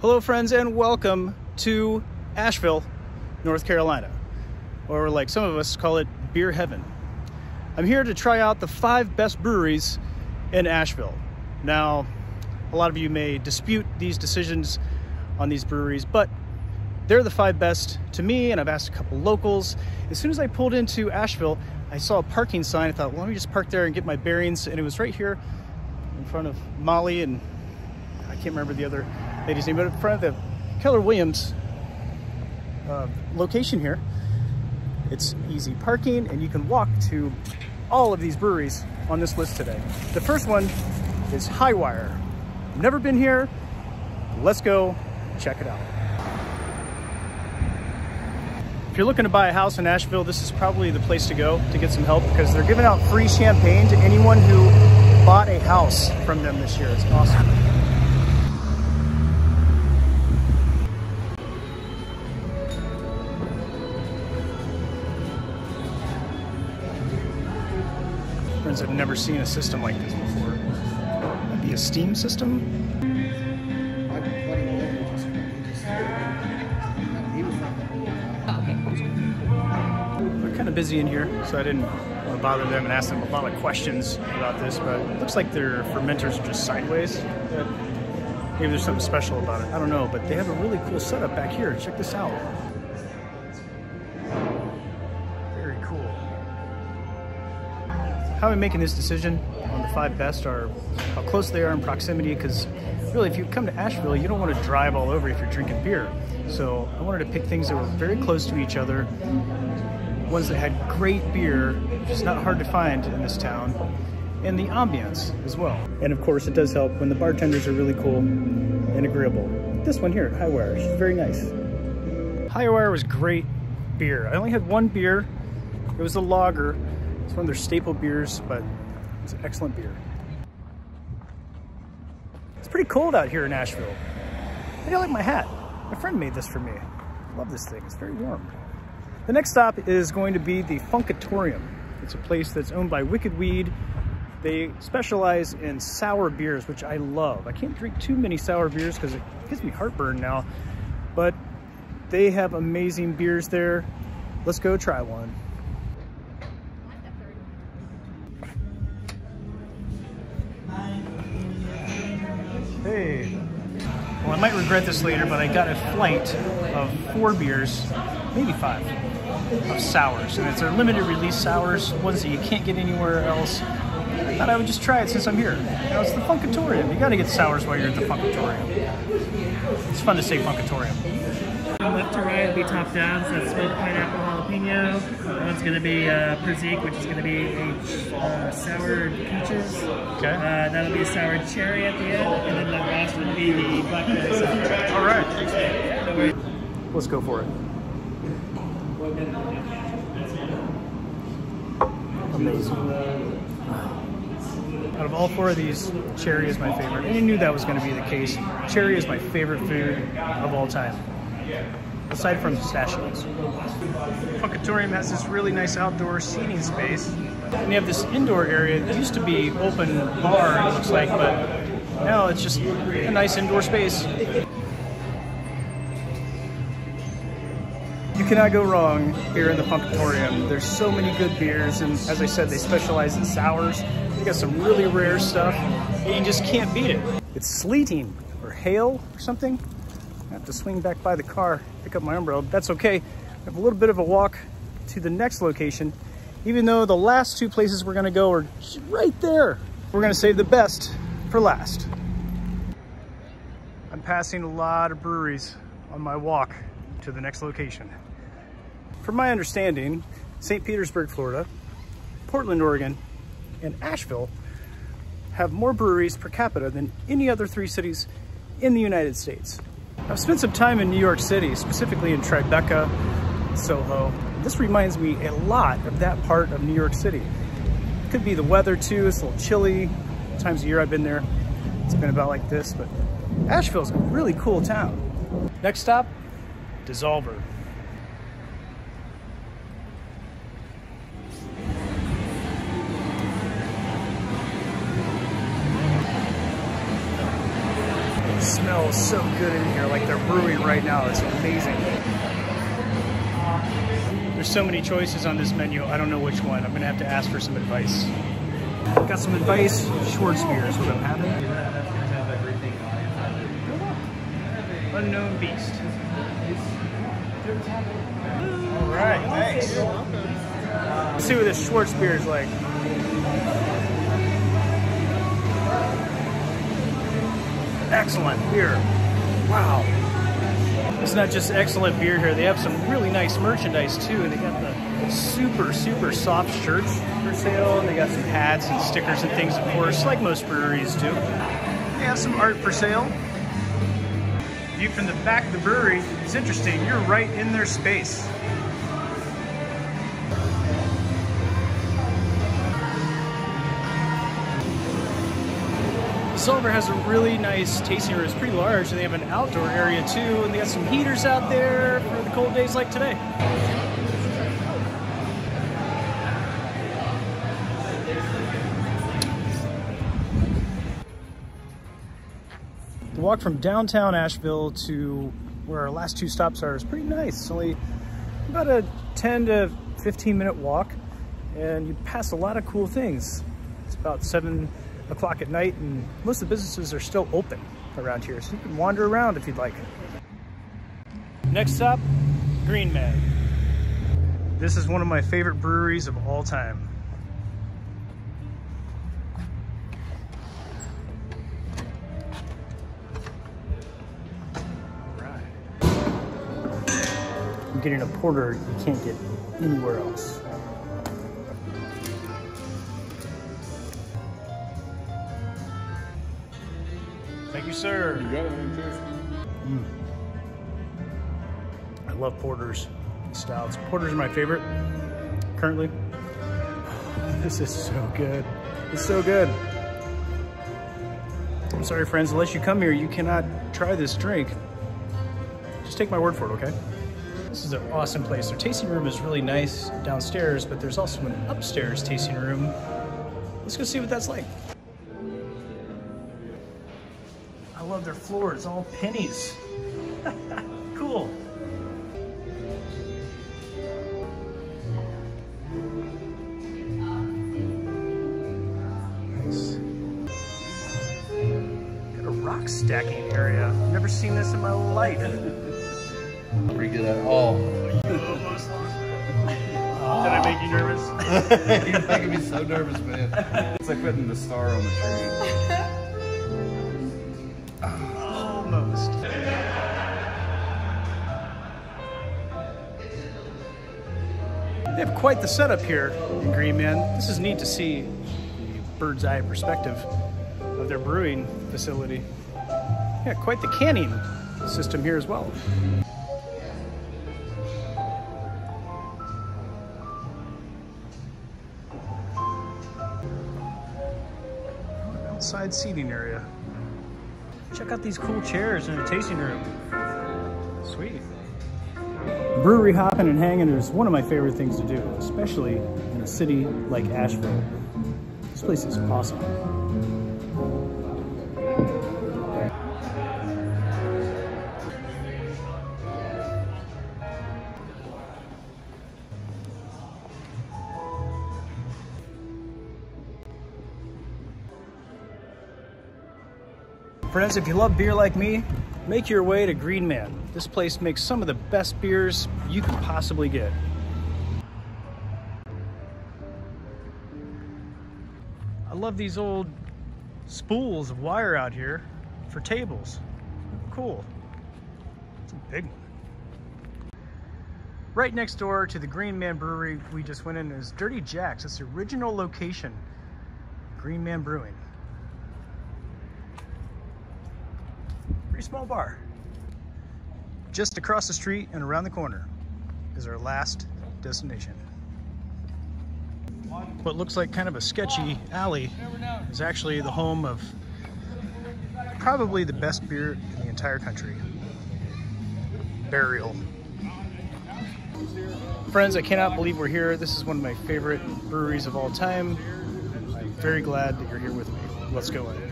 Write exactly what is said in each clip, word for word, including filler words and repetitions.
Hello friends, and welcome to Asheville, North Carolina, or like some of us call it, beer heaven. I'm here to try out the five best breweries in Asheville. Now, a lot of you may dispute these decisions on these breweries, but they're the five best to me, and I've asked a couple locals. As soon as I pulled into Asheville, I saw a parking sign. I thought, well, let me just park there and get my bearings, and it was right here in front of Molly, and I can't remember the other lady's name, but in front of the Keller Williams uh, location here. It's easy parking, and you can walk to all of these breweries on this list today. The first one is Highwire. Never been here. Let's go check it out. If you're looking to buy a house in Asheville, this is probably the place to go to get some help, because they're giving out free champagne to anyone who bought a house from them this year. It's awesome. Friends, I've never seen a system like this before. That'd be a steam system? We're kind of busy in here, so I didn't want to bother them and ask them a lot of questions about this, but it looks like their fermenters are just sideways. Maybe there's something special about it. I don't know, but they have a really cool setup back here. Check this out. How I'm making this decision on the five best are how close they are in proximity, because really if you come to Asheville, you don't want to drive all over if you're drinking beer. So I wanted to pick things that were very close to each other, ones that had great beer, which is not hard to find in this town, and the ambiance as well. And of course it does help when the bartenders are really cool and agreeable. This one here at Highwire is very nice. Highwire was great beer. I only had one beer. It was a lager. It's one of their staple beers, but it's an excellent beer. It's pretty cold out here in Asheville. I think I like my hat. My friend made this for me. I love this thing, it's very warm. The next stop is going to be the Funkatorium. It's a place that's owned by Wicked Weed. They specialize in sour beers, which I love. I can't drink too many sour beers because it gives me heartburn now, but they have amazing beers there. Let's go try one. Hey. Well, I might regret this later, but I got a flight of four beers, maybe five, of sours. And it's a limited release sours, ones that you can't get anywhere else. I thought I would just try it since I'm here. Now, it's the Funkatorium. You gotta get sours while you're at the Funkatorium. It's fun to say Funkatorium. From left to right will be top down, so that's smoked pineapple jalapeno. That one's gonna be uh, prosecco, which is gonna be a uh, sour peaches. Okay. Uh, that'll be a sour cherry at the end, and then the last would be the blackberry sour. All right. Let's go for it. Amazing. Out of all four of these, cherry is my favorite. And I knew that was gonna be the case. Cherry is my favorite food of all time. Aside from pistachios. Funkatorium has this really nice outdoor seating space. And you have this indoor area that used to be open bar, it looks like, but now it's just a nice indoor space. You cannot go wrong here in the Funkatorium. There's so many good beers, and as I said, they specialize in sours. They got some really rare stuff, and you just can't beat it. It's sleeting or hail or something. I have to swing back by the car, pick up my umbrella. That's okay. I have a little bit of a walk to the next location, even though the last two places we're gonna go are right there. We're gonna save the best for last. I'm passing a lot of breweries on my walk to the next location. From my understanding, Saint Petersburg, Florida, Portland, Oregon, and Asheville have more breweries per capita than any other three cities in the United States. I've spent some time in New York City, specifically in Tribeca, Soho. This reminds me a lot of that part of New York City. It could be the weather too, it's a little chilly. Times a year I've been there, it's been about like this, but Asheville's a really cool town. Next stop, Dissolver. smells so good in here. Like, they're brewing right now. It's amazing. There's so many choices on this menu. I don't know which one. I'm gonna have to ask for some advice. Got some advice. Schwarzbier is what I'm having. Unknown beast. All right, thanks. Let's see what this Schwarzbier is like. Excellent beer. Wow. It's not just excellent beer here. They have some really nice merchandise too. And they got the super, super soft shirts for sale. And they got some hats and stickers and things, of course, like most breweries do. They have some art for sale. View from the back of the brewery is interesting. You're right in their space. Dissolver has a really nice tasting room. It's pretty large, and they have an outdoor area too, and they got some heaters out there for the cold days like today. The walk from downtown Asheville to where our last two stops are is pretty nice. It's only about a ten to fifteen minute walk, and you pass a lot of cool things. It's about seven o'clock at night, and most of the businesses are still open around here, so you can wander around if you'd like. Next stop, Green Man. This is one of my favorite breweries of all time. All right. I'm getting a porter you can't get anywhere else. Thank you, sir. You got it, mm. I love porters and stouts. Porters are my favorite currently. This is so good. It's so good. I'm sorry, friends. Unless you come here, you cannot try this drink. Just take my word for it, okay? This is an awesome place. Their tasting room is really nice downstairs, but there's also an upstairs tasting room. Let's go see what that's like. I love their floor, it's all pennies. Cool. Nice. Got a rock stacking area. Never seen this in my life. Not pretty good at all. You almost lost it. Oh. Did I make you nervous? You're making me so nervous, man. It's like putting the star on the tree. They have quite the setup here in Green Man. This is neat to see the bird's eye perspective of their brewing facility. Yeah, quite the canning system here as well. Outside seating area. Check out these cool chairs in the tasting room. Sweet. Brewery hopping and hanging is one of my favorite things to do, especially in a city like Asheville. This place is awesome. Friends, if you love beer like me, make your way to Green Man. This place makes some of the best beers you can possibly get. I love these old spools of wire out here for tables. Cool. It's a big one. Right next door to the Green Man Brewery we just went in is Dirty Jacks. It's the original location, Green Man Brewing. Pretty small bar. Just across the street and around the corner is our last destination. What looks like kind of a sketchy alley is actually the home of probably the best beer in the entire country, Burial. Friends, I cannot believe we're here. This is one of my favorite breweries of all time. I'm very glad that you're here with me. Let's go in.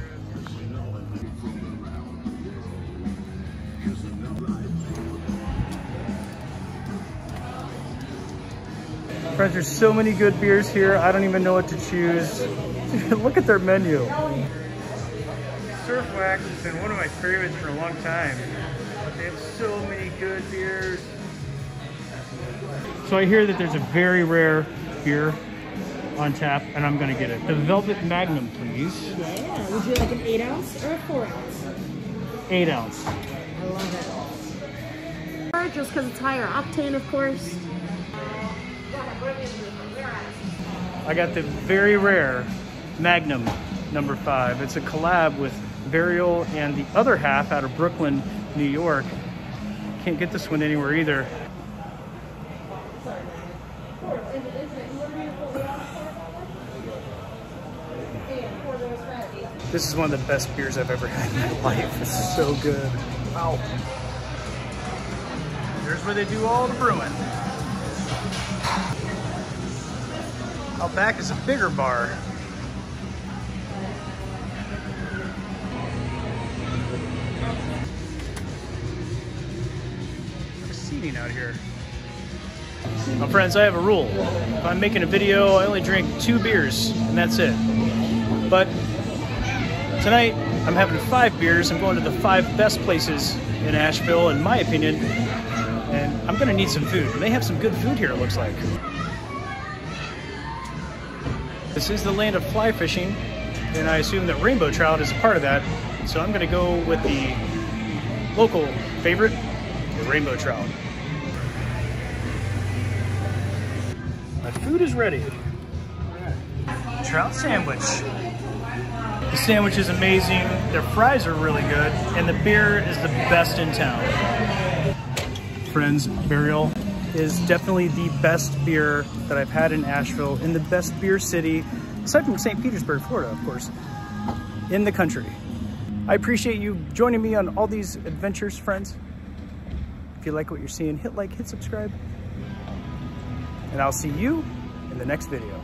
Friends, there's so many good beers here. I don't even know what to choose. Look at their menu. Surf Wax has been one of my favorites for a long time. They have so many good beers. So I hear that there's a very rare beer on tap, and I'm gonna get it. The Velvet Magnum, please. Yeah, would you like an eight ounce or a four ounce? Eight ounce. I love it. Just because it's higher octane, of course. I got the very rare Magnum number five. It's a collab with Burial and the Other Half out of Brooklyn, New York. Can't get this one anywhere either. This is one of the best beers I've ever had in my life. This is so good. Wow. Here's where they do all the brewing. Out back is a bigger bar. There's seating out here. My friends, I have a rule. If I'm making a video, I only drink two beers, and that's it. But tonight, I'm having five beers. I'm going to the five best places in Asheville, in my opinion. And I'm gonna need some food. They have some good food here, it looks like. This is the land of fly fishing, and I assume that rainbow trout is a part of that. So I'm gonna go with the local favorite, the rainbow trout. My food is ready. Trout sandwich. The sandwich is amazing, their fries are really good, and the beer is the best in town. Friends, Burial is definitely the best beer that I've had in Asheville, in the best beer city, aside from Saint Petersburg, Florida, of course, in the country. I appreciate you joining me on all these adventures, friends. If you like what you're seeing, hit like, hit subscribe, and I'll see you in the next video.